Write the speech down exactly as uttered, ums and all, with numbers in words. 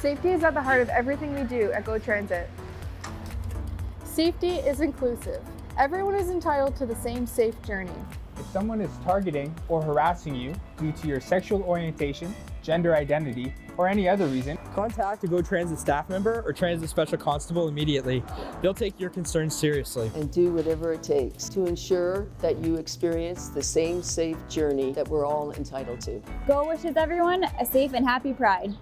Safety is at the heart of everything we do at GO Transit. Safety is inclusive. Everyone is entitled to the same safe journey. If someone is targeting or harassing you due to your sexual orientation, gender identity, or any other reason, contact a GO Transit staff member or transit special constable immediately. They'll take your concerns seriously. And do whatever it takes to ensure that you experience the same safe journey that we're all entitled to. GO wishes everyone a safe and happy Pride.